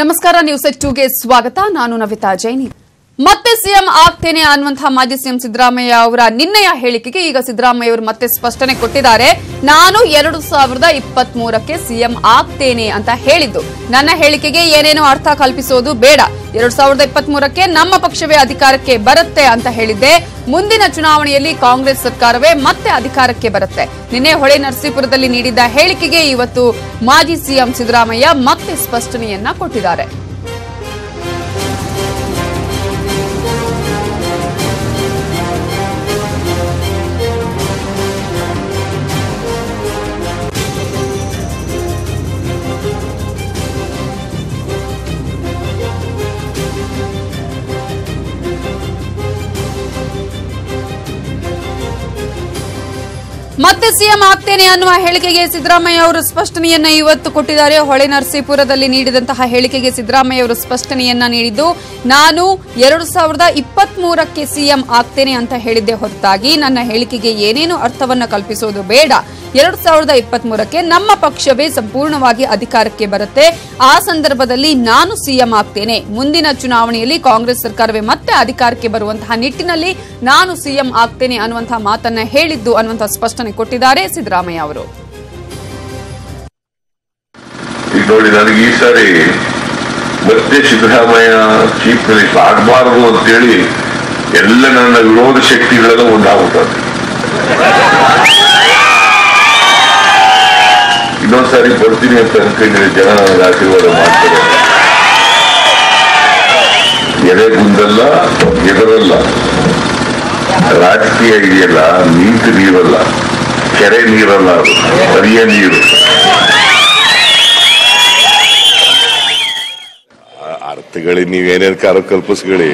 ನಮಸ್ಕಾರ ನ್ಯೂಸ್ 2 ಗೆ ಸ್ವಾಗತ. ನಾನು ನವಿತಾ ಜೈನಿ. ಮತ್ತೆ ಸಿಎಂ ಆಗ್ತೇನೆ ಅನ್ನುವಂತಹ ಮಾಜಿ ಸಿಎಂ ಸಿದ್ದರಾಮಯ್ಯ ಅವರ ನಿನ್ನೆಯ ಹೇಳಿಕೆಗೆ ಈಗ ಸಿದ್ದರಾಮಯ್ಯ ಅವರು ಮತ್ತೆ ಸ್ಪಷ್ಟನೆ ಕೊಟ್ಟಿದ್ದಾರೆ. ನಾನು 2023ಕ್ಕೆ ಸಿಎಂ ಆಗ್ತೇನೆ ಅಂತ ಹೇಳಿದ್ದು, ನನ್ನ ಹೇಳಿಕೆಗೆ ಏನೇನೋ ಅರ್ಥ ಕಲ್ಪಿಸೋದು ಬೇಡ, 2023ಕ್ಕೆ ನಮ್ಮ ಪಕ್ಷವೇ ಅಧಿಕಾರಕ್ಕೆ ಬರುತ್ತೆ ಅಂತ ಹೇಳಿದ್ದೆ. ಮುಂದಿನ ಚುನಾವಣೆಯಲ್ಲಿ ಕಾಂಗ್ರೆಸ್ ಸರ್ಕಾರವೇ ಮತ್ತೆ ಅಧಿಕಾರಕ್ಕೆ ಬರುತ್ತೆ. ನಿನ್ನೆ ಹೊಳೆ ನರಸೀಪುರದಲ್ಲಿ ನೀಡಿದ್ದ ಹೇಳಿಕೆಗೆ ಇವತ್ತು ಮಾಜಿ ಸಿಎಂ ಸಿದ್ದರಾಮಯ್ಯ ಮತ್ತೆ ಸ್ಪಷ್ಟನೆಯನ್ನ ಕೊಟ್ಟಿದ್ದಾರೆ. ಮತ್ತೆ ಸಿಎಂ ಆಗ್ತೇನೆ ಅನ್ನುವ ಹೇಳಿಕೆಗೆ ಸಿದ್ದರಾಮಯ್ಯ ಅವರು ಸ್ಪಷ್ಟನೆಯನ್ನ ಇವತ್ತು ಕೊಟ್ಟಿದ್ದಾರೆ. ಹೊಳೆ ನರಸೀಪುರದಲ್ಲಿ ನೀಡಿದಂತಹ ಹೇಳಿಕೆಗೆ ಸಿದ್ದರಾಮಯ್ಯ ಅವರು ಸ್ಪಷ್ಟನೆಯನ್ನ ನೀಡಿದ್ದು, ನಾನು 2023ಕ್ಕೆ ಸಿಎಂ ಆಗ್ತೇನೆ ಅಂತ ಹೇಳಿದ್ದೆ ಹೊರತಾಗಿ ನನ್ನ ಹೇಳಿಕೆಗೆ ಏನೇನು ಅರ್ಥವನ್ನ ಕಲ್ಪಿಸೋದು ಬೇಡ, 2023ಕ್ಕೆ ನಮ್ಮ ಪಕ್ಷವೇ ಸಂಪೂರ್ಣವಾಗಿ ಅಧಿಕಾರಕ್ಕೆ ಬರುತ್ತೆ, ಆ ಸಂದರ್ಭದಲ್ಲಿ ನಾನು ಸಿಎಂ ಆಗ್ತೇನೆ, ಮುಂದಿನ ಚುನಾವಣೆಯಲ್ಲಿ ಕಾಂಗ್ರೆಸ್ ಸರ್ಕಾರವೇ ಮತ್ತೆ ಅಧಿಕಾರಕ್ಕೆ ಬರುವಂತಹ ನಿಟ್ಟಿನಲ್ಲಿ ನಾನು ಸಿಎಂ ಆಗ್ತೇನೆ ಅನ್ನುವಂತಹ ಮಾತನ್ನ ಹೇಳಿದ್ದು ಅನ್ನುವಂತಹ ಸ್ಪಷ್ಟನೆ ಕೊಟ್ಟಿದ್ದಾರೆ ಸಿದ್ದರಾಮಯ್ಯ ಅವರು. ನೋಡಿ, ನನಗೆ ಈ ಸಾರಿ ಮತ್ತೆ ಸಿದ್ದರಾಮಯ್ಯ ಚೀಫ್ ಮಿನಿಸ್ಟರ್ ಆಗಬಾರದು ಅಂತೇಳಿ ಎಲ್ಲ ನನ್ನ ವಿರೋಧ ಶಕ್ತಿಗಳೆಲ್ಲ ಒಂದಾಗುತ್ತಾರೆ. ಇನ್ನೊಂದ್ಸಾರಿ ಬರ್ತೀನಿ ಅಂತ ಅನ್ಕೊಂಡಿದ್ರೆ ಜನ ನನಗೆ ಆಶೀರ್ವಾದ ಮಾಡ್ತಾರೆ. ಎಲೆ ಗುಂದಲ್ಲ, ಎದರಲ್ಲ, ರಾಜಕೀಯ ಇದೆಯಲ್ಲ, ನೀಂತ ನೀರಲ್ಲ, ಕೆರೆ ನೀರಲ್ಲ, ಹರಿಯ ನೀರು. ಅರ್ಥಗಳಿ ನೀವೇನೇನು ಕಾರ ಕಲ್ಪಿಸ್ಗಳಿ,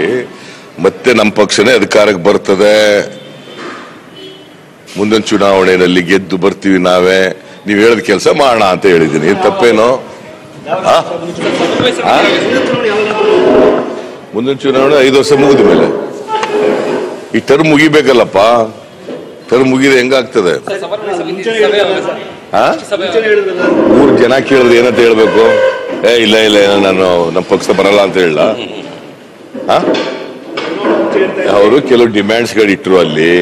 ಮತ್ತೆ ನಮ್ಮ ಪಕ್ಷನೇ ಅಧಿಕಾರಕ್ಕೆ ಬರ್ತದೆ, ಮುಂದಿನ ಚುನಾವಣೆಯಲ್ಲಿ ಗೆದ್ದು ಬರ್ತೀವಿ ನಾವೇ, ನೀವು ಹೇಳಿದ ಕೆಲಸ ಮಾಡೋಣ ಅಂತ ಹೇಳಿದ್ದೀನಿ. ತಪ್ಪೇನೋ? ಮುಂದಿನ ಚುನಾವಣೆ 5 ವರ್ಷ ಮುಗಿದ ಮೇಲೆ ಈ ಟರ್ಮ್ ಮುಗಿಬೇಕಲ್ಲಪ್ಪ. ಟರ್ಮ್ ಮುಗಿದ್ರೆ ಹೆಂಗಾಗ್ತದೆ? 3 ಜನ ಕೇಳಿದ್ರೆ ಏನಂತ ಹೇಳ್ಬೇಕು? ಏ ಇಲ್ಲ ಇಲ್ಲ ನಾನು ನಮ್ಮ ಪಕ್ಷ ಬರಲ್ಲ ಅಂತ ಹೇಳ. ಅವರು ಕೆಲವು ಡಿಮ್ಯಾಂಡ್ಸ್ಗಳಿಟ್ರು, ಅಲ್ಲಿ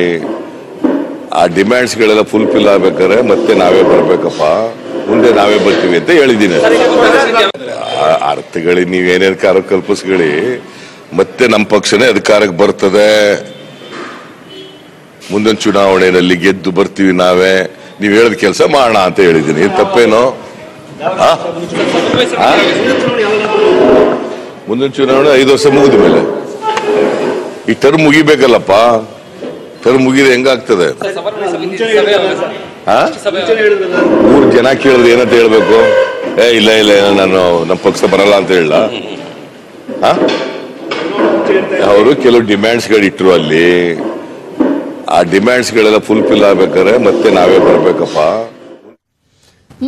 ಆ ಡಿಮ್ಯಾಂಡ್ಸ್ಗಳೆಲ್ಲ ಫುಲ್ಫಿಲ್ ಆಗ್ಬೇಕಾದ್ರೆ ಮತ್ತೆ ನಾವೇ ಬರ್ಬೇಕಪ್ಪ, ಮುಂದೆ ನಾವೇ ಬರ್ತೀವಿ ಅಂತ ಹೇಳಿದ್ದೀನಿ. ಅರ್ಥಗಳಿ ನೀವೇನೇನು ಕಾರ ಕಲ್ಪಿಸ್ಗಳಿ, ಮತ್ತೆ ನಮ್ಮ ಪಕ್ಷನೇ ಅಧಿಕಾರಕ್ಕೆ ಬರ್ತದೆ, ಮುಂದಿನ ಚುನಾವಣೆಯಲ್ಲಿ ಗೆದ್ದು ಬರ್ತೀವಿ ನಾವೇ, ನೀವು ಹೇಳಿದ ಕೆಲಸ ಮಾಡೋಣ ಅಂತ ಹೇಳಿದ್ದೀನಿ. ತಪ್ಪೇನೋ? ಮುಂದಿನ ಚುನಾವಣೆ 5 ವರ್ಷ ಮುಗಿದ ಮೇಲೆ ಈ ಟರ್ಮ್ ಮುಗಿಬೇಕಲ್ಲಪ್ಪ. ಟರ್ಮ್ ಮುಗಿದ್ರೆ ಹೆಂಗಾಗ್ತದೆ? 3 ಜನ ಕೇಳಿದ್ರೆ ಏನಂತ ಹೇಳ್ಬೇಕು? ಏ ಇಲ್ಲ ಇಲ್ಲ ನಾನು ನಮ್ಮ ಪಕ್ಷ ಬರಲ್ಲ ಅಂತ ಹೇಳ. ಅವರು ಕೆಲವು ಡಿಮ್ಯಾಂಡ್ಸ್ಗಳಿಟ್ರು, ಅಲ್ಲಿ ಆ ಡಿಮ್ಯಾಂಡ್ಸ್ಗಳೆಲ್ಲ ಫುಲ್ಫಿಲ್ ಆಗ್ಬೇಕಾದ್ರೆ ಮತ್ತೆ ನಾವೇ ಬರ್ಬೇಕಪ್ಪ.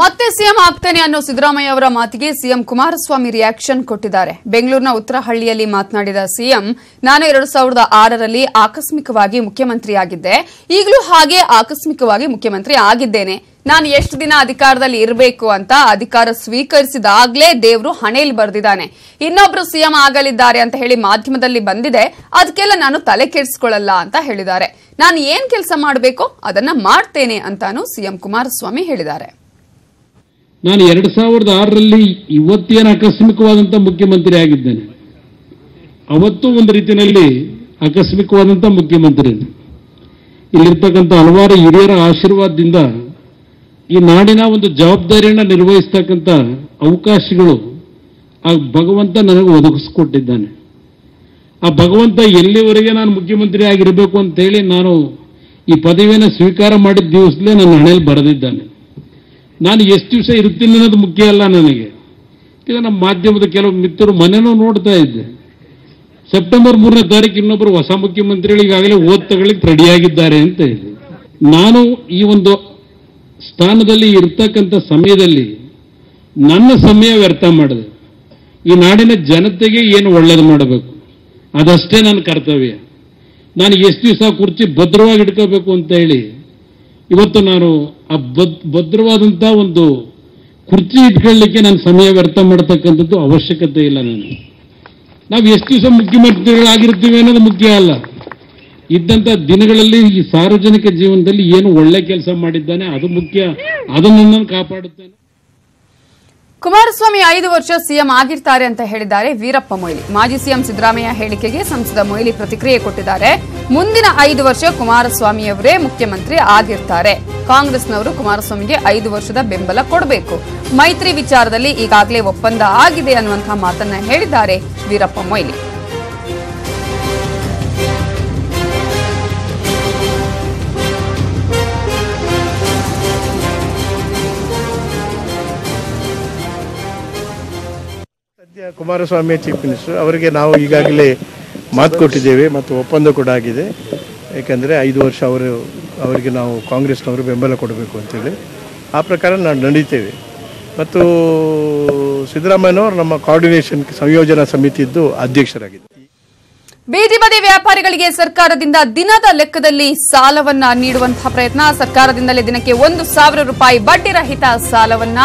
ಮತ್ತೆ ಸಿಎಂ ಆಗ್ತೇನೆ ಅನ್ನೋ ಸಿದ್ದರಾಮಯ್ಯ ಅವರ ಮಾತಿಗೆ ಸಿಎಂ ಕುಮಾರಸ್ವಾಮಿ ರಿಯಾಕ್ಷನ್ ಕೊಟ್ಟಿದ್ದಾರೆ. ಬೆಂಗಳೂರಿನ ಉತ್ತರಹಳ್ಳಿಯಲ್ಲಿ ಮಾತನಾಡಿದ ಸಿಎಂ, ನಾನು 2006ರಲ್ಲಿ ಆಕಸ್ಮಿಕವಾಗಿ ಮುಖ್ಯಮಂತ್ರಿಯಾಗಿದ್ದೆ, ಈಗಲೂ ಹಾಗೆ ಆಕಸ್ಮಿಕವಾಗಿ ಮುಖ್ಯಮಂತ್ರಿ ಆಗಿದ್ದೇನೆ. ನಾನು ಎಷ್ಟು ದಿನ ಅಧಿಕಾರದಲ್ಲಿ ಇರಬೇಕು ಅಂತ ಅಧಿಕಾರ ಸ್ವೀಕರಿಸಿದಾಗಲೇ ದೇವರು ಹಣೆಯಲ್ಲಿ ಬರೆದಿದ್ದಾನೆ, ಇನ್ನೊಬ್ರು ಸಿಎಂ ಆಗಲಿದ್ದಾರೆ ಅಂತ ಹೇಳಿ ಮಾಧ್ಯಮದಲ್ಲಿ ಬಂದಿದೆ, ಅದಕ್ಕೆಲ್ಲ ನಾನು ತಲೆ ಕೆಡಿಸಿಕೊಳ್ಳಲ್ಲ ಅಂತ ಹೇಳಿದ್ದಾರೆ. ನಾನು ಏನ್ ಕೆಲಸ ಮಾಡಬೇಕು ಅದನ್ನ ಮಾಡ್ತೇನೆ ಅಂತಾನು ಸಿಎಂ ಕುಮಾರಸ್ವಾಮಿ ಹೇಳಿದ್ದಾರೆ. ನಾನು 2006ರಲ್ಲಿ ಇವತ್ತೇನು ಆಕಸ್ಮಿಕವಾದಂಥ ಮುಖ್ಯಮಂತ್ರಿ ಆಗಿದ್ದೇನೆ, ಅವತ್ತು ಒಂದು ರೀತಿಯಲ್ಲಿ ಆಕಸ್ಮಿಕವಾದಂಥ ಮುಖ್ಯಮಂತ್ರಿ. ಇಲ್ಲಿರ್ತಕ್ಕಂಥ ಹಲವಾರು ಹಿರಿಯರ ಆಶೀರ್ವಾದದಿಂದ ಈ ನಾಡಿನ ಒಂದು ಜವಾಬ್ದಾರಿಯನ್ನು ನಿರ್ವಹಿಸ್ತಕ್ಕಂಥ ಅವಕಾಶಗಳು ಆ ಭಗವಂತ ನನಗೆ ಒದಗಿಸ್ಕೊಟ್ಟಿದ್ದಾನೆ. ಆ ಭಗವಂತ ಎಲ್ಲಿವರೆಗೆ ನಾನು ಮುಖ್ಯಮಂತ್ರಿ ಆಗಿರಬೇಕು ಅಂತೇಳಿ ನಾನು ಈ ಪದವಿಯನ್ನು ಸ್ವೀಕಾರ ಮಾಡಿದ ದಿವಸಲೇ ನನ್ನ ಹಣೆಯಲ್ಲಿ ಬರೆದಿದ್ದಾನೆ. ನಾನು ಎಷ್ಟು ದಿವಸ ಇರ್ತೀನಿ ಅನ್ನೋದು ಮುಖ್ಯ ಅಲ್ಲ ನನಗೆ. ಈಗ ನಮ್ಮ ಮಾಧ್ಯಮದ ಕೆಲವು ಮಿತ್ರರು ಮನೇನೂ ನೋಡ್ತಾ ಇದ್ದೆ, ಸೆಪ್ಟೆಂಬರ್ 3ನೇ ತಾರೀಕು ಇನ್ನೊಬ್ಬರು ಹೊಸ ಮುಖ್ಯಮಂತ್ರಿಗಳಿಗಾಗಲೇ ಓದ್ ತಗೊಳ್ಳಿಕ್ಕೆ ರೆಡಿಯಾಗಿದ್ದಾರೆ ಅಂತ ಇದೆ. ನಾನು ಈ ಒಂದು ಸ್ಥಾನದಲ್ಲಿ ಇರ್ತಕ್ಕಂಥ ಸಮಯದಲ್ಲಿ ನನ್ನ ಸಮಯ ವ್ಯರ್ಥ ಮಾಡಿದೆ. ಈ ನಾಡಿನ ಜನತೆಗೆ ಏನು ಒಳ್ಳೇದು ಮಾಡಬೇಕು ಅದಷ್ಟೇ ನನ್ನ ಕರ್ತವ್ಯ. ನಾನು ಎಷ್ಟು ದಿವಸ ಕುರ್ಚಿ ಭದ್ರವಾಗಿ ಇಟ್ಕೋಬೇಕು ಅಂತ ಹೇಳಿ ಇವತ್ತು ನಾನು ಆ ಭದ್ರವಾದಂಥ ಒಂದು ಕುರ್ಚಿ ಇಟ್ಕೊಳ್ಳಲಿಕ್ಕೆ ನಾನು ಸಮಯ ವ್ಯರ್ಥ ಮಾಡ್ತಕ್ಕಂಥದ್ದು ಅವಶ್ಯಕತೆ ಇಲ್ಲ. ನಾವು ಎಷ್ಟು ದಿವಸ ಮುಖ್ಯಮಂತ್ರಿಗಳಾಗಿರ್ತೀವಿ ಅನ್ನೋದು ಮುಖ್ಯ ಅಲ್ಲ, ಇದ್ದಂಥ ದಿನಗಳಲ್ಲಿ ಈ ಸಾರ್ವಜನಿಕ ಜೀವನದಲ್ಲಿ ಏನು ಒಳ್ಳೆ ಕೆಲಸ ಮಾಡಿದ್ದಾನೆ ಅದು ಮುಖ್ಯ, ಅದನ್ನು ಕಾಪಾಡುತ್ತಾನೆ. ಕುಮಾರಸ್ವಾಮಿ 5 ವರ್ಷ ಸಿಎಂ ಆಗಿರ್ತಾರೆ ಅಂತ ಹೇಳಿದ್ದಾರೆ ವೀರಪ್ಪ ಮೊಯ್ಲಿ. ಮಾಜಿ ಸಿಎಂ ಸಿದ್ದರಾಮಯ್ಯ ಹೇಳಿಕೆಗೆ ಸಂಸದ ಮೊಯ್ಲಿ ಪ್ರತಿಕ್ರಿಯೆ ಕೊಟ್ಟಿದ್ದಾರೆ. ಮುಂದಿನ 5 ವರ್ಷ ಕುಮಾರಸ್ವಾಮಿಯವರೇ ಮುಖ್ಯಮಂತ್ರಿ ಆಗಿರ್ತಾರೆ. ಕಾಂಗ್ರೆಸ್ನವರು ಕುಮಾರಸ್ವಾಮಿಗೆ 5 ವರ್ಷದ ಬೆಂಬಲ ಕೊಡಬೇಕು. ಮೈತ್ರಿ ವಿಚಾರದಲ್ಲಿ ಈಗಾಗಲೇ ಒಪ್ಪಂದ ಆಗಿದೆ ಅನ್ನುವಂತಹ ಮಾತನ್ನ ಹೇಳಿದ್ದಾರೆ ವೀರಪ್ಪ ಮೊಯ್ಲಿ. ಕುಮಾರಸ್ವಾಮಿ ಚೀಫ್ ಮಿನಿಸ್ಟರ್ ಅವರಿಗೆ ನಾವು ಈಗಾಗಲೇ ಮಾತು ಕೊಟ್ಟಿದ್ದೇವೆ ಮತ್ತು ಒಪ್ಪಂದ ಕೂಡ ಆಗಿದೆ. ಯಾಕೆಂದರೆ 5 ವರ್ಷ ಅವರಿಗೆ ನಾವು ಕಾಂಗ್ರೆಸ್ನವರು ಬೆಂಬಲ ಕೊಡಬೇಕು ಅಂತೇಳಿ ಆ ಪ್ರಕಾರ ನಾವು ನಡೀತೇವೆ. ಮತ್ತು ಸಿದ್ದರಾಮಯ್ಯನವರು ನಮ್ಮ ಕೋಆರ್ಡಿನೇಷನ್ ಸಂಯೋಜನಾ ಸಮಿತಿಯದ್ದು ಅಧ್ಯಕ್ಷರಾಗಿದ್ದರು. ಬೀದಿ ಬದಿ ವ್ಯಾಪಾರಿಗಳಿಗೆ ಸರ್ಕಾರದಿಂದ ದಿನದ ಲೆಕ್ಕದಲ್ಲಿ ಸಾಲವನ್ನ ನೀಡುವಂತಹ ಪ್ರಯತ್ನ, ಸರ್ಕಾರದಿಂದಲೇ ದಿನಕ್ಕೆ 1,000 ರೂಪಾಯಿ ಬಡ್ಡಿ ರಹಿತ ಸಾಲವನ್ನ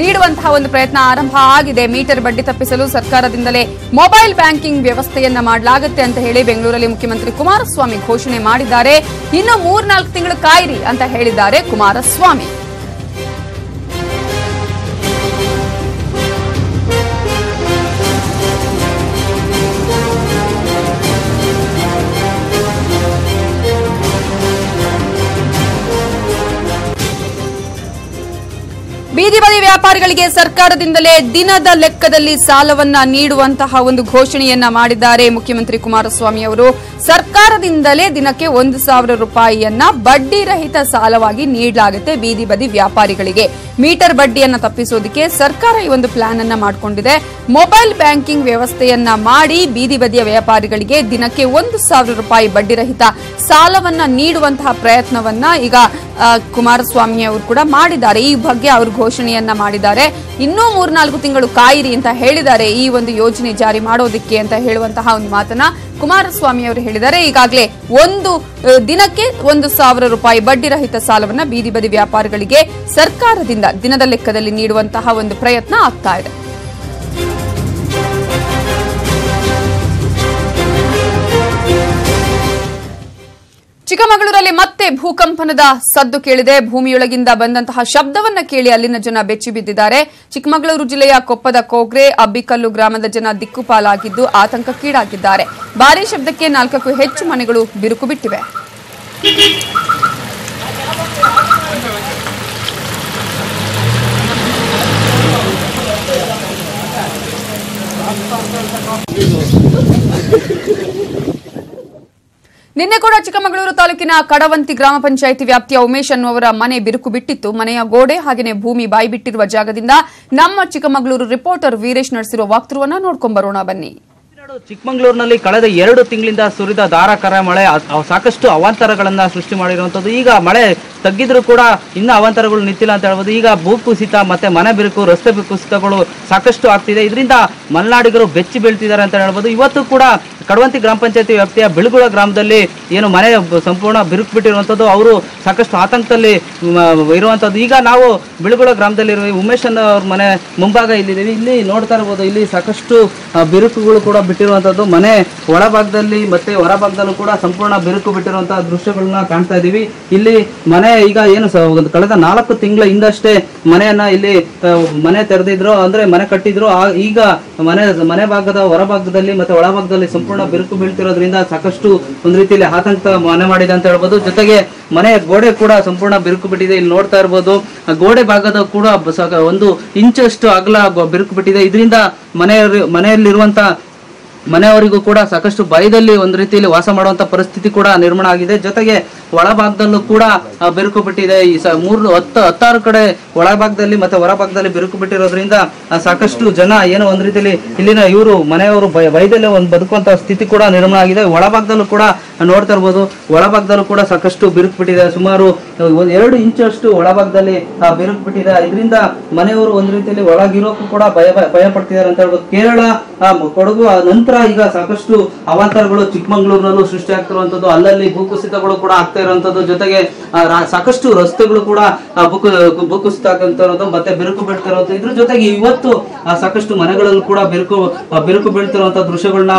ನೀಡುವಂತಹ ಒಂದು ಪ್ರಯತ್ನ ಆರಂಭ ಆಗಿದೆ. ಮೀಟರ್ ಬಡ್ಡಿ ತಪ್ಪಿಸಲು ಸರ್ಕಾರದಿಂದಲೇ ಮೊಬೈಲ್ ಬ್ಯಾಂಕಿಂಗ್ ವ್ಯವಸ್ಥೆಯನ್ನ ಮಾಡಲಾಗುತ್ತೆ ಅಂತ ಹೇಳಿ ಬೆಂಗಳೂರಲ್ಲಿ ಮುಖ್ಯಮಂತ್ರಿ ಕುಮಾರಸ್ವಾಮಿ ಘೋಷಣೆ ಮಾಡಿದ್ದಾರೆ. ಇನ್ನು 3-4 ತಿಂಗಳು ಕಾಯಿರಿ ಅಂತ ಹೇಳಿದ್ದಾರೆ ಕುಮಾರಸ್ವಾಮಿ. ಬೀದಿ ಬದಿ ವ್ಯಾಪಾರಿಗಳಿಗೆ ಸರ್ಕಾರದಿಂದಲೇ ದಿನದ ಲೆಕ್ಕದಲ್ಲಿ ಸಾಲವನ್ನ ನೀಡುವಂತಹ ಒಂದು ಘೋಷಣೆಯನ್ನ ಮಾಡಿದ್ದಾರೆ ಮುಖ್ಯಮಂತ್ರಿ ಕುಮಾರಸ್ವಾಮಿ ಅವರು. ಸರ್ಕಾರದಿಂದಲೇ ದಿನಕ್ಕೆ 1,000 ರೂಪಾಯಿಯನ್ನ ಬಡ್ಡಿ ರಹಿತ ಸಾಲವಾಗಿ ನೀಡಲಾಗುತ್ತೆ ಬೀದಿ ಬದಿ ವ್ಯಾಪಾರಿಗಳಿಗೆ. ಮೀಟರ್ ಬಡ್ಡಿಯನ್ನ ತಪ್ಪಿಸೋದಕ್ಕೆ ಸರ್ಕಾರ ಈ ಒಂದು ಪ್ಲಾನ್ ಅನ್ನ ಮಾಡಿಕೊಂಡಿದೆ. ಮೊಬೈಲ್ ಬ್ಯಾಂಕಿಂಗ್ ವ್ಯವಸ್ಥೆಯನ್ನ ಮಾಡಿ ಬೀದಿ ಬದಿಯ ವ್ಯಾಪಾರಿಗಳಿಗೆ ದಿನಕ್ಕೆ 1,000 ರೂಪಾಯಿ ಬಡ್ಡಿ ರಹಿತ ಸಾಲವನ್ನ ನೀಡುವಂತಹ ಪ್ರಯತ್ನವನ್ನ ಈಗ ಕುಮಾರಸ್ವಾಮಿ ಅವರು ಕೂಡ ಮಾಡಿದ್ದಾರೆ. ಈ ಬಗ್ಗೆ ಅವರು ಘೋಷಣೆಯನ್ನ ಮಾಡಿದ್ದಾರೆ. ಇನ್ನೂ 3-4 ತಿಂಗಳು ಕಾಯಿರಿ ಅಂತ ಹೇಳಿದ್ದಾರೆ ಈ ಒಂದು ಯೋಜನೆ ಜಾರಿ ಮಾಡೋದಕ್ಕೆ ಅಂತ ಹೇಳುವಂತಹ ಒಂದು ಮಾತನ್ನ ಕುಮಾರಸ್ವಾಮಿ ಅವರು ಹೇಳಿದ್ದಾರೆ. ಈಗಾಗಲೇ ದಿನಕ್ಕೆ 1,000 ರೂಪಾಯಿ ಬಡ್ಡಿ ರಹಿತ ಸಾಲವನ್ನು ಬೀದಿ ಬದಿ ವ್ಯಾಪಾರಿಗಳಿಗೆ ಸರ್ಕಾರದಿಂದ ದಿನದ ಲೆಕ್ಕದಲ್ಲಿ ನೀಡುವಂತಹ ಒಂದು ಪ್ರಯತ್ನ ಆಗ್ತಾ ಇದೆ. ಚಿಕ್ಕಮಗಳೂರಲ್ಲಿ ಮತ್ತೆ ಭೂಕಂಪನದ ಸದ್ದು ಕೇಳಿದೆ. ಭೂಮಿಯೊಳಗಿಂದ ಬಂದಂತಹ ಶಬ್ದವನ್ನ ಕೇಳಿ ಅಲ್ಲಿನ ಜನ ಬೆಚ್ಚಿ ಬಿದ್ದಿದ್ದಾರೆ. ಚಿಕ್ಕಮಗಳೂರು ಜಿಲ್ಲೆಯ ಕೊಪ್ಪದ ಕೋಗ್ರೆ ಅಬ್ಬಿಕಲ್ಲು ಗ್ರಾಮದ ಜನ ದಿಕ್ಕುಪಾಲಾಗಿದ್ದು ಆತಂಕಕ್ಕೀಡಾಗಿದ್ದಾರೆ. ಭಾರೀ ಶಬ್ದಕ್ಕೆ 4ಕ್ಕೂ ಹೆಚ್ಚು ಮನೆಗಳು ಬಿರುಕು ಬಿಟ್ಟಿವೆ. ನಿನ್ನೆ ಕೂಡ ಚಿಕ್ಕಮಗಳೂರು ತಾಲೂಕಿನ ಕಡವಂತಿ ಗ್ರಾಮ ಪಂಚಾಯಿತಿ ವ್ಯಾಪ್ತಿಯ ಉಮೇಶ್ ಅನ್ನುವರ ಮನೆ ಬಿರುಕು ಬಿಟ್ಟಿತ್ತು. ಮನೆಯ ಗೋಡೆ ಹಾಗೆಯೇ ಭೂಮಿ ಬಾಯಿಬಿಟ್ಟಿರುವ ಜಾಗದಿಂದ ನಮ್ಮ ಚಿಕ್ಕಮಗಳೂರು ರಿಪೋರ್ಟರ್ ವೀರೇಶ್ ನಡೆಸಿರುವ ವಾಕ್ತುರುವನ್ನ ನೋಡ್ಕೊಂಡ್ ಬರೋಣ, ಬನ್ನಿ. ಚಿಕ್ಕಮಗಳೂರಿನಲ್ಲಿ ಕಳೆದ 2 ತಿಂಗಳಿಂದ ಸುರಿದ ಧಾರಾಕಾರ ಮಳೆ ಸಾಕಷ್ಟು ಅವಾಂತರಗಳನ್ನ ಸೃಷ್ಟಿ ಮಾಡಿರುವಂಥದ್ದು. ಈಗ ಮಳೆ ತಗ್ಗಿದ್ರೂ ಕೂಡ ಇನ್ನೂ ಅವಾಂತರಗಳು ನಿಂತಿಲ್ಲ ಅಂತ ಹೇಳ್ಬೋದು. ಈಗ ಭೂಕುಸಿತ ಮತ್ತೆ ಮನೆ ಬಿರುಕು, ರಸ್ತೆ ಕುಸಿತಗಳು ಸಾಕಷ್ಟು ಆಗ್ತಿದೆ. ಇದರಿಂದ ಮಲೆನಾಡಿಗರು ಬೆಚ್ಚಿ ಬೀಳ್ತಿದ್ದಾರೆ ಅಂತ ಹೇಳ್ಬೋದು. ಇವತ್ತು ಕೂಡ ಕಡವಂತಿ ಗ್ರಾಮ ಪಂಚಾಯತಿ ವ್ಯಾಪ್ತಿಯ ಬಿಳುಗುಳ ಗ್ರಾಮದಲ್ಲಿ ಏನು ಮನೆ ಸಂಪೂರ್ಣ ಬಿರುಕು ಬಿಟ್ಟಿರುವಂಥದ್ದು, ಅವರು ಸಾಕಷ್ಟು ಆತಂಕದಲ್ಲಿ ಇರುವಂಥದ್ದು. ಈಗ ನಾವು ಬಿಳುಗುಳ ಗ್ರಾಮದಲ್ಲಿರುವ ಉಮೇಶ್ ಅವ್ರ ಮನೆ ಮುಂಭಾಗ ಇಲ್ಲಿದ್ದೀವಿ. ಇಲ್ಲಿ ನೋಡ್ತಾ ಇರ್ಬೋದು, ಇಲ್ಲಿ ಸಾಕಷ್ಟು ಬಿರುಕುಗಳು ಕೂಡ ಬಿಟ್ಟಿರುವಂಥದ್ದು. ಮನೆ ಒಳಭಾಗದಲ್ಲಿ ಮತ್ತೆ ಹೊರಭಾಗದಲ್ಲೂ ಕೂಡ ಸಂಪೂರ್ಣ ಬಿರುಕು ಬಿಟ್ಟಿರುವಂತಹ ದೃಶ್ಯಗಳನ್ನ ಕಾಣ್ತಾ ಇದ್ದೀವಿ. ಇಲ್ಲಿ ಮನೆ ಈಗ ಏನು ಕಳೆದ 4 ತಿಂಗಳ ಹಿಂದಷ್ಟೇ ಮನೆಯನ್ನ ಇಲ್ಲಿ ತೆರೆದಿದ್ರು, ಅಂದ್ರೆ ಮನೆ ಕಟ್ಟಿದ್ರು. ಈಗ ಮನೆ ಭಾಗದ ಹೊರಭಾಗದಲ್ಲಿ ಮತ್ತೆ ಒಳಭಾಗದಲ್ಲಿ ಸಂಪೂರ್ಣ ಬಿರುಕು ಬೀಳ್ತಿರೋದ್ರಿಂದ ಸಾಕಷ್ಟು ಒಂದು ರೀತಿಯಲ್ಲಿ ಆತಂಕ ಮನೆ ಮಾಡಿದೆ ಅಂತ ಹೇಳ್ಬೋದು. ಜೊತೆಗೆ ಮನೆಯ ಗೋಡೆ ಕೂಡ ಸಂಪೂರ್ಣ ಬಿರುಕು ಬಿಟ್ಟಿದೆ. ಇಲ್ಲಿ ನೋಡ್ತಾ ಇರ್ಬೋದು, ಗೋಡೆ ಭಾಗದ ಕೂಡ 1 ಇಂಚಷ್ಟು ಅಗಲ ಬಿರುಕು ಬಿಟ್ಟಿದೆ. ಇದರಿಂದ ಮನೆಯಲ್ಲಿರುವಂತಹ ಮನೆಯವರಿಗೂ ಕೂಡ ಸಾಕಷ್ಟು ಭಯದಲ್ಲಿ ಒಂದು ರೀತಿಯಲ್ಲಿ ವಾಸ ಮಾಡುವಂತ ಪರಿಸ್ಥಿತಿ ಕೂಡ ನಿರ್ಮಾಣ ಆಗಿದೆ. ಜೊತೆಗೆ ಒಳಭಾಗದಲ್ಲೂ ಕೂಡ ಬಿರುಕು ಬಿಟ್ಟಿದೆ. ಈ 10-16 ಕಡೆ ಒಳಭಾಗದಲ್ಲಿ ಮತ್ತೆ ಹೊರಭಾಗದಲ್ಲಿ ಬಿರುಕು ಬಿಟ್ಟಿರೋದ್ರಿಂದ ಸಾಕಷ್ಟು ಜನ ಏನೋ ಒಂದ್ ರೀತಿಯಲ್ಲಿ ಇಲ್ಲಿನ ಇವರು ಮನೆಯವರು ಭಯದಲ್ಲೇ ಒಂದು ಬದುಕುವಂತಹ ಸ್ಥಿತಿ ಕೂಡ ನಿರ್ಮಾಣ ಆಗಿದೆ. ಒಳಭಾಗದಲ್ಲೂ ಕೂಡ ನೋಡ್ತಾ ಇರಬಹುದು ಒಳಭಾಗದಲ್ಲೂ ಕೂಡ ಸಾಕಷ್ಟು ಬಿರುಕು ಬಿಟ್ಟಿದೆ ಸುಮಾರು 2 ಇಂಚಷ್ಟು ಒಳಭಾಗದಲ್ಲಿ ಬಿರುಕು ಬಿಟ್ಟಿದೆ ಇದರಿಂದ ಮನೆಯವರು ಒಂದು ರೀತಿಯಲ್ಲಿ ಒಳಗಿರೋಕು ಕೂಡ ಭಯ ಪಡ್ತಿದ್ದಾರೆ ಅಂತ ಹೇಳಬಹುದು ಕೇರಳ ಕೊಡಗು ನಂತರ ಈಗ ಸಾಕಷ್ಟು ಅವಾಂತರಗಳು ಚಿಕ್ಕಮಗಳೂರಿನಲ್ಲೂ ಸೃಷ್ಟಿ ಆಗ್ತಿರುವಂತದ್ದು ಅಲ್ಲಲ್ಲಿ ಭೂಕುಸಿತಗಳು ಕೂಡ ಆಗ್ತಾ ಇರುವಂತದ್ದು ಜೊತೆಗೆ ಸಾಕಷ್ಟು ರಸ್ತೆಗಳು ಕೂಡ ಭೂಕುಸಿತ ಆಗುವಂತದ್ದು ಮತ್ತೆ ಬಿರುಕು ಬಿಡ್ತಿರೋದು ಇದರ ಜೊತೆಗೆ ಇವತ್ತು ಸಾಕಷ್ಟು ಮನೆಗಳಲ್ಲೂ ಕೂಡ ಬಿರುಕು ಬೀಳ್ತಿರುವಂತ ದೃಶ್ಯಗಳನ್ನ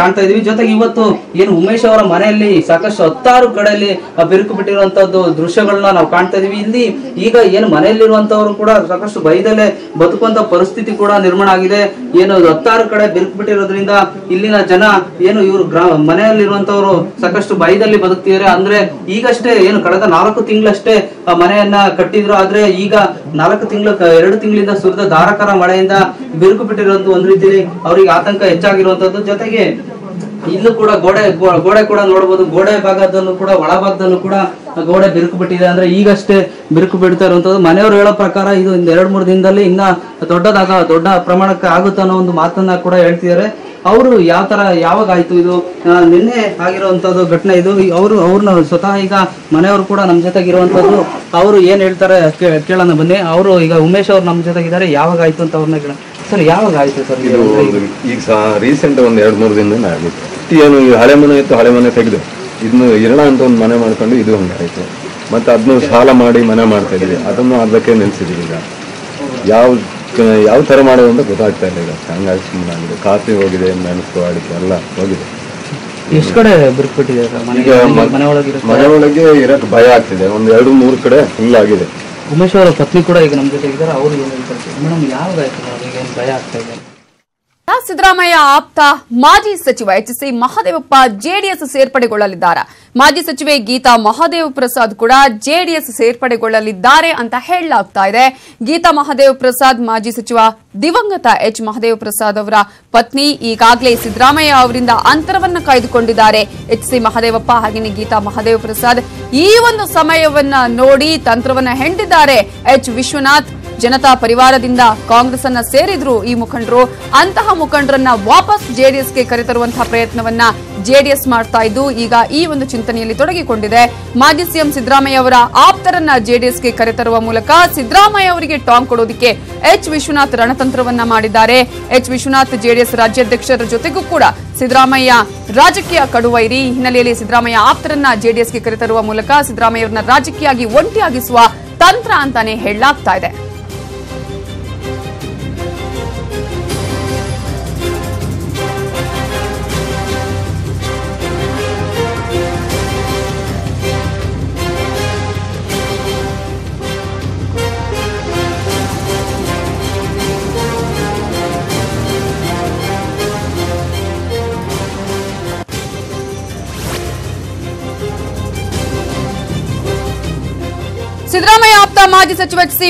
ಕಾಣ್ತಾ ಇದೀವಿ ಜೊತೆಗೆ ಇವತ್ತು ಏನು ಉಮೇಶ್ ಅವರ ಮನೆಯಲ್ಲಿ ಸಾಕಷ್ಟು 16 ಕಡೆಯಲ್ಲಿ ಬಿರುಕು ಬಿಟ್ಟಿರುವಂತದ್ದು ದೃಶ್ಯಗಳನ್ನ ನಾವು ಕಾಣ್ತಾ ಇದೀವಿ ಇಲ್ಲಿ ಈಗ ಏನು ಮನೆಯಲ್ಲಿರುವಂತವರು ಕೂಡ ಸಾಕಷ್ಟು ಭಯದಲ್ಲೇ ಬದುಕುವಂತ ಪರಿಸ್ಥಿತಿ ಕೂಡ ನಿರ್ಮಾಣ ಆಗಿದೆ ಏನು 16 ಕಡೆ ಬಿರುಕು ಬಿಟ್ಟಿರೋದ್ರಿಂದ ಇಲ್ಲಿನ ಜನ ಏನು ಇವರು ಮನೆಯಲ್ಲಿರುವಂತವರು ಸಾಕಷ್ಟು ಭಯದಲ್ಲಿ ಬದುಕ್ತಿದ್ದಾರೆ ಅಂದ್ರೆ ಈಗಷ್ಟೇ ಏನು ಕಳೆದ 4 ತಿಂಗಳಷ್ಟೇ ಮನೆಯನ್ನ ಕಟ್ಟಿದ್ರು ಆದ್ರೆ ಈಗ 2 ತಿಂಗಳಿಂದ ಸುರಿದ ಧಾರಾಕಾರ ಮಳೆಯಿಂದ ಬಿರುಕು ಬಿಟ್ಟಿರೋದು ಒಂದ್ ರೀತಿಯಲ್ಲಿ ಅವರಿಗೆ ಆತಂಕ ಹೆಚ್ಚಾಗಿರುವಂತದ್ದು ಜೊತೆಗೆ ಇಲ್ಲೂ ಕೂಡ ಗೋಡೆ ಕೂಡ ನೋಡಬಹುದು ಗೋಡೆ ಭಾಗದಲ್ಲೂ ಕೂಡ ಒಳಭಾಗದಲ್ಲೂ ಕೂಡ ಗೋಡೆ ಬಿರುಕು ಬಿಟ್ಟಿದೆ ಅಂದ್ರೆ ಈಗಷ್ಟೇ ಬಿರುಕು ಬಿಡ್ತಾ ಇರುವಂತದ್ದು ಮನೆಯವರು ಹೇಳೋ ಪ್ರಕಾರ ಇದು 2-3 ದಿನದಲ್ಲಿ ಇನ್ನ ದೊಡ್ಡ ಪ್ರಮಾಣಕ್ಕೆ ಆಗುತ್ತೆ ಅನ್ನೋ ಒಂದು ಮಾತನ್ನ ಕೂಡ ಹೇಳ್ತಿದ್ದಾರೆ ಅವರು ಯಾವ ತರ ಯಾವಾಗ ಆಯ್ತು ಇದು ನಿನ್ನೆ ಆಗಿರುವಂತದ್ದು ಘಟನೆ ಇದು ಅವ್ರನ್ನ ಸ್ವತಃ ಈಗ ಮನೆಯವರು ಕೂಡ ನಮ್ ಜೊತೆಗಿರುವಂತದ್ದು ಅವರು ಏನ್ ಹೇಳ್ತಾರೆ ಕೇಳೋಣ ಬನ್ನಿ ಅವರು ಈಗ ಉಮೇಶ್ ಅವ್ರು ನಮ್ ಜೊತೆಗಿದ್ದಾರೆ ಯಾವಾಗ ಆಯ್ತು ಅಂತ ಅವ್ರನ್ನ ಕೇಳೋಣ ಸರ್ ಯಾವಾಗ ಆಯ್ತು ಸರ್ ಈಗ ರೀಸೆಂಟ್ 2-3 ದಿನದಿಂದ ಆಗಿತ್ತು ಏನು ಹಳೆ ಮನೆ ಇತ್ತು ಹಳೆ ಮನೆ ತೆಗೆದು ಇದನ್ನು ಇರೋಣ ಅಂತ ಒಂದು ಮನೆ ಮಾಡ್ಕೊಂಡು ಇದು ಹಂಗಾಯ್ತು ಮತ್ತೆ ಅದನ್ನು ಸಾಲ ಮಾಡಿ ಮನೆ ಮಾಡ್ತಾ ಇದೀವಿ ಅದನ್ನು ಅದಕ್ಕೆ ನೆನೆಸಿದೀವಿ ಈಗ ಯಾವ ಥರ ಮಾಡೋದು ಅಂತ ಗೊತ್ತಾಗ್ತಾ ಇಲ್ಲ ಈಗ ಹಂಗಾಗಿ ಸುಮ್ಮನೆ ಆಗಿದೆ ಕಾಫಿ ಹೋಗಿದೆ ಮೆಣಸು ಅಡಿಕೆ ಎಲ್ಲ ಹೋಗಿದೆ ಎಷ್ಟು ಕಡೆ ಬಿರುಕು ಮನೆ ಒಳಗೆ ಇರೋಕ್ಕೆ ಭಯ ಆಗ್ತಿದೆ 1-2-3 ಕಡೆ ಫುಲ್ ಆಗಿದೆ ಉಮೇಶ್ ಅವರ ಪತ್ನಿ ಕೂಡ ಈಗ ನಮ್ಮ ಜೊತೆ ಇದ್ದಾರೆ ಅವರು ಏನು ಹೇಳ್ತಾರೆ ಮೇಡಮ್ ಯಾವಾಗ ಏನು ಭಯ ಆಗ್ತಾ ಇದೆ ಸಿದ್ದರಾಮಯ್ಯ ಆಪ್ತ ಮಾಜಿ ಸಚಿವ HC ಮಹದೇವಪ್ಪ JDS ಸೇರ್ಪಡೆಗೊಳ್ಳಲಿದ್ದಾರೆ ಮಾಜಿ ಸಚಿವೆ ಗೀತಾ ಮಹಾದೇವ್ ಪ್ರಸಾದ್ ಕೂಡ JDS ಸೇರ್ಪಡೆಗೊಳ್ಳಲಿದ್ದಾರೆ ಅಂತ ಹೇಳಲಾಗ್ತಾ ಇದೆ ಗೀತಾ ಮಹಾದೇವ್ ಪ್ರಸಾದ್ ಮಾಜಿ ಸಚಿವ ದಿವಂಗತ H ಮಹದೇವ್ ಪ್ರಸಾದ್ ಅವರ ಪತ್ನಿ ಈಗಾಗಲೇ ಸಿದ್ದರಾಮಯ್ಯ ಅವರಿಂದ ಅಂತರವನ್ನು ಕಾಯ್ದುಕೊಂಡಿದ್ದಾರೆ HC ಮಹದೇವಪ್ಪ ಹಾಗೆಯೇ ಗೀತಾ ಮಹಾದೇವ್ ಪ್ರಸಾದ್ ಈ ಒಂದು ಸಮಯವನ್ನ ನೋಡಿ ತಂತ್ರವನ್ನ ಹೆಂಡಿದ್ದಾರೆ H ವಿಶ್ವನಾಥ್ ಜನತಾ ಪರಿವಾರದಿಂದ ಕಾಂಗ್ರೆಸ್ ಅನ್ನ ಸೇರಿದ್ರು ಈ ಮುಖಂಡರು ಅಂತಹ ಮುಖಂಡರನ್ನ ವಾಪಸ್ JDSಗೆ ಕರೆತರುವಂತಹ ಪ್ರಯತ್ನವನ್ನ JDS ಮಾಡ್ತಾ ಇದ್ದು ಈಗ ಈ ಒಂದು ಚಿಂತನೆಯಲ್ಲಿ ತೊಡಗಿಕೊಂಡಿದೆ ಮಾಜಿ ಸಿಎಂ ಸಿದ್ದರಾಮಯ್ಯ ಅವರ ಆಪ್ತರನ್ನ JDSಗೆ ಕರೆತರುವ ಮೂಲಕ ಸಿದ್ದರಾಮಯ್ಯ ಅವರಿಗೆ ಟಾಂಗ್ ಕೊಡೋದಕ್ಕೆ H ವಿಶ್ವನಾಥ್ ರಣತಂತ್ರವನ್ನ ಮಾಡಿದ್ದಾರೆ H ವಿಶ್ವನಾಥ್ JDS ರಾಜ್ಯಾಧ್ಯಕ್ಷರ ಜೊತೆಗೂ ಕೂಡ ಸಿದ್ದರಾಮಯ್ಯ ರಾಜಕೀಯ ಕಡುವೈರಿ ಹಿನ್ನೆಲೆಯಲ್ಲಿ ಸಿದ್ದರಾಮಯ್ಯ ಆಪ್ತರನ್ನ JDSಗೆ ಕರೆತರುವ ಮೂಲಕ ಸಿದ್ದರಾಮಯ್ಯ ಅವರನ್ನ ರಾಜಕೀಯವಾಗಿ ಒಂಟಿಯಾಗಿಸುವ ತಂತ್ರ ಅಂತಾನೆ ಹೇಳಲಾಗ್ತಾ ಇದೆ ಸಿದ್ದರಾಮಯ್ಯ ಆಪ್ತ ಮಾಜಿ ಸಚಿವ HC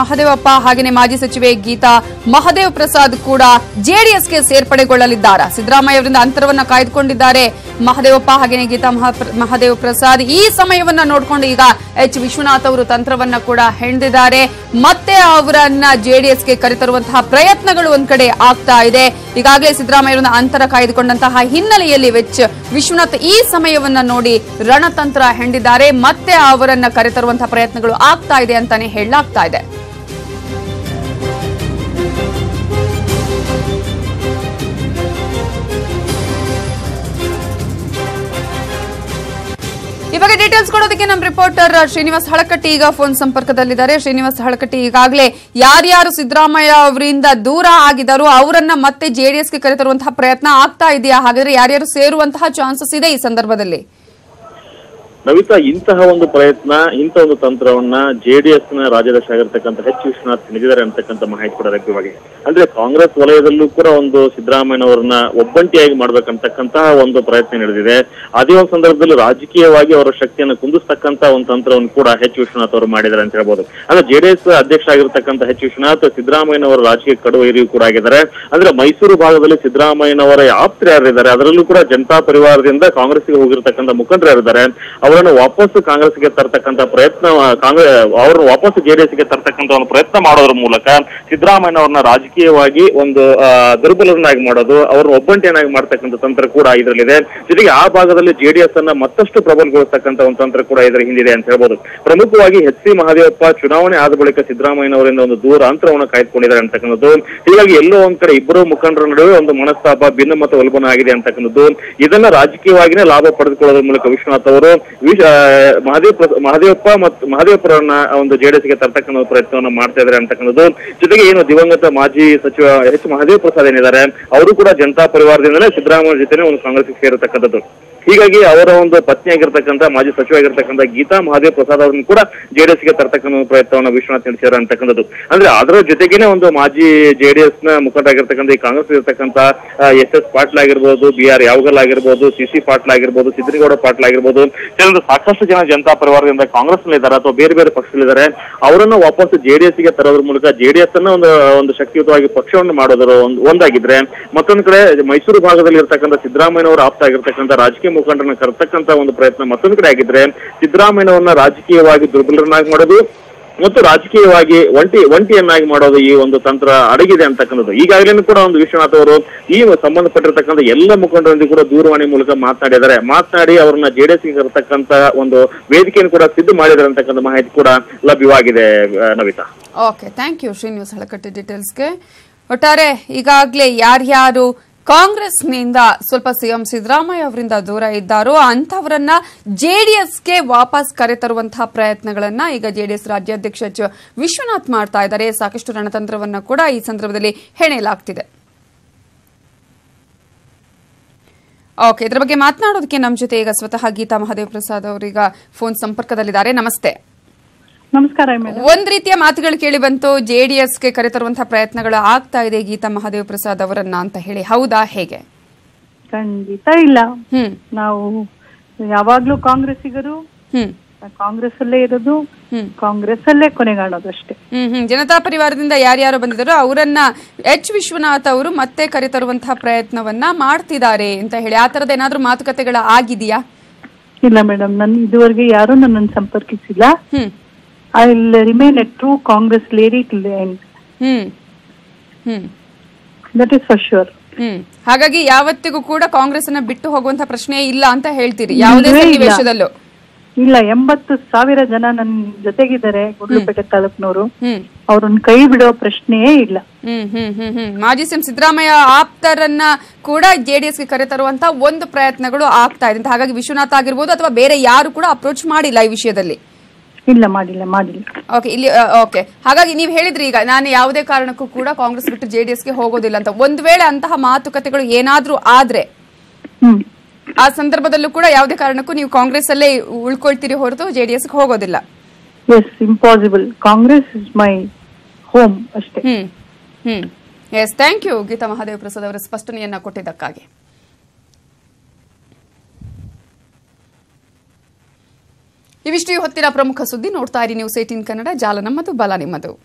ಮಹದೇವಪ್ಪ ಹಾಗೆಯೇ ಮಾಜಿ ಸಚಿವೆ ಗೀತಾ ಮಹಾದೇವ್ ಪ್ರಸಾದ್ ಕೂಡ JDSಗೆ ಸೇರ್ಪಡೆಗೊಳ್ಳಲಿದ್ದಾರೆ ಸಿದ್ದರಾಮಯ್ಯ ಅವರಿಂದ ಅಂತರವನ್ನು ಕಾಯ್ದುಕೊಂಡಿದ್ದಾರೆ ಮಹಾದೇವಪ್ಪ ಹಾಗೆಯೇ ಗೀತಾ ಮಹಾದೇವ್ ಪ್ರಸಾದ್ ಈ ಸಮಯವನ್ನ ನೋಡಿಕೊಂಡು ಈಗ H ವಿಶ್ವನಾಥ್ ಅವರು ತಂತ್ರವನ್ನ ಕೂಡ ಹೆಣೆದಿದ್ದಾರೆ ಮತ್ತೆ ಅವರನ್ನ JDSಗೆ ಕರೆತರುವಂತಹ ಪ್ರಯತ್ನಗಳು ಒಂದ್ ಕಡೆ ಆಗ್ತಾ ಇದೆ ಈಗಾಗಲೇ ಸಿದ್ದರಾಮಯ್ಯ ಅವರನ್ನ ಅಂತರ ಕಾಯ್ದುಕೊಂಡಂತಹ ಹಿನ್ನೆಲೆಯಲ್ಲಿ H ವಿಶ್ವನಾಥ್ ಈ ಸಮಯವನ್ನ ನೋಡಿ ರಣತಂತ್ರ ಹೆಣೆದಿದ್ದಾರೆ ಮತ್ತೆ ಅವರನ್ನ ಕರೆತರುವಂತಹ ಪ್ರಯತ್ನಗಳು ಆಗ್ತಾ ಇದೆ ಅಂತಾನೆ ಹೇಳಲಾಗ್ತಾ ಇದೆ ಇವಾಗ ಡೀಟೇಲ್ಸ್ ಕೊಡೋದಕ್ಕೆ ನಮ್ಮ ರಿಪೋರ್ಟರ್ ಶ್ರೀನಿವಾಸ್ ಹಳಕಟ್ಟಿ ಈಗ ಫೋನ್ ಸಂಪರ್ಕದಲ್ಲಿದ್ದಾರೆ ಶ್ರೀನಿವಾಸ್ ಹಳಕಟ್ಟಿ ಈಗಾಗಲೇ ಯಾರ್ಯಾರು ಸಿದ್ದರಾಮಯ್ಯ ಅವರಿಂದ ದೂರ ಆಗಿದ್ದಾರೋ ಅವರನ್ನ ಮತ್ತೆ JDSಗೆ ಕರೆತರುವಂತಹ ಪ್ರಯತ್ನ ಆಗ್ತಾ ಇದೆಯಾ ಹಾಗಾದ್ರೆ ಯಾರ್ಯಾರು ಸೇರುವಂತಹ ಚಾನ್ಸಸ್ ಇದೆ ಈ ಸಂದರ್ಭದಲ್ಲಿ ನವಿತಾ ಇಂತಹ ಒಂದು ಪ್ರಯತ್ನ ಇಂತಹ ಒಂದು ತಂತ್ರವನ್ನ JDS ನ ರಾಜ್ಯಾಧ್ಯಕ್ಷ ಆಗಿರ್ತಕ್ಕಂಥ H ವಿಶ್ವನಾಥ್ ನೀಡಿದ್ದಾರೆ ಅಂತಕ್ಕಂಥ ಮಾಹಿತಿ ಕೂಡ ಲಭ್ಯವಾಗಿದೆ. ಅಂದ್ರೆ ಕಾಂಗ್ರೆಸ್ ವಲಯದಲ್ಲೂ ಕೂಡ ಒಂದು ಸಿದ್ದರಾಮಯ್ಯನವರನ್ನ ಒಬ್ಬಂಟಿಯಾಗಿ ಮಾಡ್ಬೇಕಂತಕ್ಕಂತಹ ಒಂದು ಪ್ರಯತ್ನ ನಡೆದಿದೆ. ಅದೇ ಒಂದು ಸಂದರ್ಭದಲ್ಲಿ ರಾಜಕೀಯವಾಗಿ ಅವರ ಶಕ್ತಿಯನ್ನು ಕುಂದಿಸ್ತಕ್ಕಂತಹ ಒಂದು ತಂತ್ರವನ್ನು ಕೂಡ H ವಿಶ್ವನಾಥ್ ಅವರು ಮಾಡಿದ್ದಾರೆ ಅಂತ ಹೇಳ್ಬೋದು. ಅಂದ್ರೆ JDS ಅಧ್ಯಕ್ಷ ಆಗಿರ್ತಕ್ಕಂಥ H ವಿಶ್ವನಾಥ್ ಸಿದ್ದರಾಮಯ್ಯನವರ ರಾಜಕೀಯ ಕಡುವೈರಿಯೂ ಕೂಡ ಆಗಿದ್ದಾರೆ. ಅಂದ್ರೆ ಮೈಸೂರು ಭಾಗದಲ್ಲಿ ಸಿದ್ದರಾಮಯ್ಯನವರ ಆಪ್ತರು ಯಾರಿದ್ದಾರೆ ಅದರಲ್ಲೂ ಕೂಡ ಜನತಾ ಪರಿವಾರದಿಂದ ಕಾಂಗ್ರೆಸ್ಗೆ ಹೋಗಿರ್ತಕ್ಕಂಥ ಮುಖಂಡರು ಯಾರಿದ್ದಾರೆ ಅವರ ಅವರನ್ನು ವಾಪಸ್ ಕಾಂಗ್ರೆಸ್ಗೆ ತರ್ತಕ್ಕಂತ ಪ್ರಯತ್ನ, ಅವರು ವಾಪಸ್ ಜೆಡಿಎಸ್ಗೆ ತರ್ತಕ್ಕಂತ ಒಂದು ಪ್ರಯತ್ನ ಮಾಡೋದ್ರ ಮೂಲಕ ಸಿದ್ದರಾಮಯ್ಯ ಅವರನ್ನ ರಾಜಕೀಯವಾಗಿ ಒಂದು ದುರ್ಬಲರನ್ನಾಗಿ ಮಾಡೋದು, ಅವ್ರನ್ನ ಒಬ್ಬಂಟಿಯನ್ನಾಗಿ ಮಾಡ್ತಕ್ಕಂಥ ತಂತ್ರ ಕೂಡ ಇದರಲ್ಲಿದೆ. ಜೊತೆಗೆ ಆ ಭಾಗದಲ್ಲಿ ಜೆಡಿಎಸ್ ಅನ್ನ ಮತ್ತಷ್ಟು ಪ್ರಬಲಗೊಳಿಸ್ತಕ್ಕಂಥ ಒಂದು ತಂತ್ರ ಕೂಡ ಇದರ ಹಿಂದಿದೆ ಅಂತ ಹೇಳ್ಬೋದು. ಪ್ರಮುಖವಾಗಿ HC ಮಹದೇವಪ್ಪ ಚುನಾವಣೆ ಆದ ಬಳಿಕ ಸಿದ್ದರಾಮಯ್ಯನವರಿಂದ ಒಂದು ದೂರ ಅಂತರವನ್ನು ಕಾಯ್ದುಕೊಂಡಿದ್ದಾರೆ ಅಂತಕ್ಕಂಥದ್ದು. ಹೀಗಾಗಿ ಎಲ್ಲೋ ಒಂದ್ ಕಡೆ ಇಬ್ಬರು ಮುಖಂಡರ ನಡುವೆ ಒಂದು ಮನಸ್ತಾಪ, ಭಿನ್ನಮತ ಒಲ್ಬನ ಆಗಿದೆ ಅಂತಕ್ಕಂಥದ್ದು. ಇದನ್ನ ರಾಜಕೀಯವಾಗಿನೇ ಲಾಭ ಪಡೆದುಕೊಳ್ಳೋದ್ರ ಮೂಲಕ ವಿಶ್ವನಾಥ್ ಅವರು ಮಹದೇವಪ್ಪ ಮತ್ತು ಮಹದೇವಪುರನ್ನ ಒಂದು ಜೆಡಿಎಸ್ಗೆ ತರ್ತಕ್ಕಂಥ ಪ್ರಯತ್ನವನ್ನು ಮಾಡ್ತಾ ಇದ್ದಾರೆ ಅಂತಕ್ಕಂಥದ್ದು. ಜೊತೆಗೆ ಏನು ದಿವಂಗತ ಮಾಜಿ ಸಚಿವ HC ಮಹಾದೇವ್ ಪ್ರಸಾದ್ ಏನಿದ್ದಾರೆ ಅವರು ಕೂಡ ಜನತಾ ಪರಿವಾರದಿಂದಲೇ ಸಿದ್ದರಾಮಯ್ಯ ಜೊತೆನೆ ಒಂದು ಕಾಂಗ್ರೆಸ್ಗೆ ಸೇರಿರ್ತಕ್ಕಂಥದ್ದು. ಹೀಗಾಗಿ ಅವರ ಒಂದು ಪತ್ನಿಯಾಗಿರ್ತಕ್ಕಂಥ ಮಾಜಿ ಸಚಿವರಾಗಿರ್ತಕ್ಕಂಥ ಗೀತಾ ಮಹಾದೇವ್ ಪ್ರಸಾದ್ ಅವರನ್ನು ಕೂಡ ಜೆಡಿಎಸ್ಗೆ ತರ್ತಕ್ಕಂಥ ಪ್ರಯತ್ನವನ್ನು ವಿಶ್ವನಾಥ್ ನಡೆಸಿದ್ದಾರೆ ಅಂತಕ್ಕಂಥದ್ದು. ಅಂದ್ರೆ ಅದರ ಜೊತೆಗೇನೆ ಒಂದು ಮಾಜಿ JDS ನ ಮುಖಂಡರಾಗಿರ್ತಕ್ಕಂಥ ಈ ಕಾಂಗ್ರೆಸ್ ಇರ್ತಕ್ಕಂಥ SS ಪಾಟೀಲ್ ಆಗಿರ್ಬೋದು, BR ಯಾವಗಲ್ ಆಗಿರ್ಬೋದು, CC ಪಾಟೀಲ್ ಆಗಿರ್ಬೋದು, ಸಿದ್ದನಗೌಡ ಪಾಟೀಲ್ ಆಗಿರ್ಬೋದು, ಕೆಲವೊಂದು ಸಾಕಷ್ಟು ಜನ ಜನತಾ ಪರಿವಾರದಿಂದ ಕಾಂಗ್ರೆಸ್ನಲ್ಲಿದ್ದಾರೆ ಅಥವಾ ಬೇರೆ ಬೇರೆ ಪಕ್ಷದಲ್ಲಿದ್ದಾರೆ. ಅವರನ್ನ ವಾಪಸ್ JDSಗೆ ತರೋದ್ರ ಮೂಲಕ JDS ಅನ್ನ ಒಂದು ಶಕ್ತಿಯುತವಾಗಿ ಪಕ್ಷವನ್ನು ಮಾಡೋದ್ರ ಒಂದಾಗಿದ್ರೆ, ಮತ್ತೊಂದು ಕಡೆ ಮೈಸೂರು ಭಾಗದಲ್ಲಿ ಇರ್ತಕ್ಕಂಥ ಸಿದ್ದರಾಮಯ್ಯನವರು ಆಪ್ತ ಆಗಿರ್ತಕ್ಕಂಥ ರಾಜಕೀಯ ಮುಖಂಡರನ್ನ ಕರೆತಕ್ಕಂತ ಒಂದು ಪ್ರಯತ್ನ ಮತ್ತೊಂದು ಕಡೆ ಆಗಿದ್ರೆ, ಸಿದ್ದರಾಮಯ್ಯನವರನ್ನ ರಾಜಕೀಯವಾಗಿ ದುರ್ಬಲರನ್ನಾಗಿ ಮಾಡೋದು ಮತ್ತು ರಾಜಕೀಯವಾಗಿ ಒಂಟಿಯನ್ನಾಗಿ ಮಾಡೋದು ಈ ಒಂದು ತಂತ್ರ ಅಡಗಿದೆ ಅಂತಕ್ಕಂಥದ್ದು. ಈಗಾಗಲೇ ಕೂಡ ಒಂದು ವಿಶ್ವನಾಥ್ ಅವರು ಈ ಸಂಬಂಧಪಟ್ಟಿರ್ತಕ್ಕಂಥ ಎಲ್ಲ ಮುಖಂಡರೊಂದಿಗೆ ಕೂಡ ದೂರವಾಣಿ ಮೂಲಕ ಮಾತನಾಡಿದ್ದಾರೆ. ಮಾತನಾಡಿ ಅವರನ್ನ JDSಗೆ ಕರ್ತಕ್ಕಂತ ಒಂದು ವೇದಿಕೆಯನ್ನು ಕೂಡ ಸಿದ್ಧ ಮಾಡಿದ್ದಾರೆ ಅಂತಕ್ಕಂಥ ಮಾಹಿತಿ ಕೂಡ ಲಭ್ಯವಾಗಿದೆ. Navitha, okay, thank you Srinivas Halakatti ಡೀಟೇಲ್ಸ್ಗೆ. ಒಟ್ಟಾರೆ ಈಗಾಗಲೇ ಯಾರ್ಯಾರು ಕಾಂಗ್ರೆಸ್ನಿಂದ ಸ್ವಲ್ಪ ಸಿಎಂ ಸಿದ್ದರಾಮಯ್ಯ ಅವರಿಂದ ದೂರ ಇದ್ದಾರೋ ಅಂಥವರನ್ನ JDSಗೆ ವಾಪಸ್ ಕರೆತರುವಂತಹ ಪ್ರಯತ್ನಗಳನ್ನ ಈಗ JDS ರಾಜ್ಯಾಧ್ಯಕ್ಷ ವಿಶ್ವನಾಥ್ ಮಾಡ್ತಾ ಇದ್ದಾರೆ. ಸಾಕಷ್ಟು ರಣತಂತ್ರವನ್ನ ಕೂಡ ಈ ಸಂದರ್ಭದಲ್ಲಿ ಹೆಣೆಯಲಾಗ್ತಿದೆ. ಓಕೆ, ಇದರ ಬಗ್ಗೆ ಮಾತನಾಡೋದಕ್ಕೆ ನಮ್ಮ ಜೊತೆ ಈಗ ಸ್ವತಃ ಗೀತಾ ಮಹಾದೇವ್ ಪ್ರಸಾದ್ ಅವರೀಗ ಫೋನ್ ಸಂಪರ್ಕದಲ್ಲಿದ್ದಾರೆ. ನಮಸ್ತೆ. ನಮಸ್ಕಾರ. ಒಂದ್ ರೀತಿಯ ಮಾತುಗಳು ಕೇಳಿ ಬಂತು, JDSಗೆ ಕರೆತರುವಂತಹ ಪ್ರಯತ್ನಗಳು ಆಗ್ತಾ ಇದೆ ಗೀತಾ ಮಹಾದೇವ್ ಪ್ರಸಾದ್ ಅವರನ್ನ ಅಂತ ಹೇಳಿ. ಹೌದಾ, ಹೇಗೆ? ಖಂಡಿತ ಇಲ್ಲ. ನಾವು ಯಾವಾಗ್ಲೂ ಕಾಂಗ್ರೆಸ್ಸಿಗರು, ಕಾಂಗ್ರೆಸ್ ಅಲ್ಲೇ ಇರೋದು, ಕಾಂಗ್ರೆಸ್ ಅಲ್ಲೇ ಕೊನೆಗಾಣೋದು ಅಷ್ಟೇ. ಜನತಾ ಪರಿವಾರದಿಂದ ಯಾರ್ಯಾರು ಬಂದಿದ್ದಾರೋ ಅವರನ್ನ H ವಿಶ್ವನಾಥ್ ಅವರು ಮತ್ತೆ ಕರೆತರುವಂತಹ ಪ್ರಯತ್ನವನ್ನ ಮಾಡ್ತಿದ್ದಾರೆ ಅಂತ ಹೇಳಿ. ಆ ತರದ ಏನಾದ್ರೂ ಮಾತುಕತೆಗಳ ಆಗಿದೆಯಾ? ಇಲ್ಲ ಮೇಡಮ್, ನನ್ ಇದುವರೆಗೆ ಯಾರು ನನ್ನನ್ನು ಸಂಪರ್ಕಿಸಿಲ್ಲ. I will remain a true Congress lady till the end. That is for sure. ಹಾಗಾಗಿ ಯಾವತ್ತಿಗೂ ಕೂಡ ಕಾಂಗ್ರೆಸ್ ಅನ್ನ ಬಿಟ್ಟು ಹೋಗುವಂತ ಪ್ರಶ್ನೆ ಇಲ್ಲ ಅಂತ ಹೇಳ್ತೀರಿ ಯಾವುದೇ ಸನ್ನಿವೇಶದಲ್ಲೂ? ಇಲ್ಲ. 80,000 ಜನ ನನ್ನ ಜೊತೆಗಿದ್ದಾರೆ ಗುಂಡ್ಲುಪೇಟೆ ತಾಲೂಕಿನವರು. ಅವ್ರನ್ನ ಕೈ ಬಿಡೋ ಪ್ರಶ್ನೆಯೇ ಇಲ್ಲ. ಮಾಜಿ ಸಿಎಂ ಸಿದ್ದರಾಮಯ್ಯ ಆಪ್ತರನ್ನ ಕೂಡ JDSಗೆ ಕರೆತರುವಂತ ಒಂದು ಪ್ರಯತ್ನಗಳು ಆಗ್ತಾ ಇದೆ. ಹಾಗಾಗಿ ವಿಶ್ವನಾಥ್ ಆಗಿರ್ಬೋದು ಅಥವಾ ಬೇರೆ ಯಾರು ಕೂಡ ಅಪ್ರೋಚ್ ಮಾಡಿಲ್ಲ ಈ ವಿಷಯದಲ್ಲಿ? ಇಲ್ಲ, ಮಾಡಿಲ್ಲ. ಓಕೆ, ಇಲ್ಲಿ ಓಕೆ. ಹಾಗಾಗಿ ನೀವು ಹೇಳಿದ್ರಿ ಈಗ ನಾನು ಯಾವುದೇ ಕಾರಣಕ್ಕೂ ಕೂಡ ಕಾಂಗ್ರೆಸ್ ಬಿಟ್ಟು JDSಗೆ ಹೋಗೋದಿಲ್ಲ ಅಂತ. ಒಂದ್ ವೇಳೆ ಅಂತಹ ಮಾತುಕತೆಗಳು ಏನಾದ್ರೂ ಆದ್ರೆ ಆ ಸಂದರ್ಭದಲ್ಲೂ ಕೂಡ ಯಾವುದೇ ಕಾರಣಕ್ಕೂ ನೀವು ಕಾಂಗ್ರೆಸ್ ಅಲ್ಲೇ ಉಳ್ಕೊಳ್ತೀರಿ ಹೊರತು JDSಗೆ ಹೋಗೋದಿಲ್ಲ? Yes, impossible. Congress is my home ಅಷ್ಟೇ. Yes, thank you Geetha Mahadev Prasad ಅವರ ಸ್ಪಷ್ಟನೆಯನ್ನ ಕೊಟ್ಟಿದ್ದಕ್ಕಾಗಿ. ಇವಿಷ್ಟು ಹೊತ್ತಿನ ಪ್ರಮುಖ ಸುದ್ದಿ. ನೋಡ್ತಾ ಇರಿ ನ್ಯೂಸ್ 18 ಕನ್ನಡ ಜಾಲ ನಮ್ಮದು ಬಲ ನಿಮ್ಮದು.